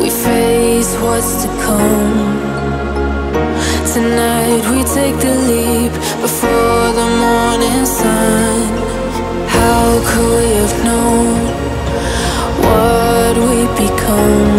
We face what's to come. Tonight we take the leap before the morning sun. How could we have known what we'd become?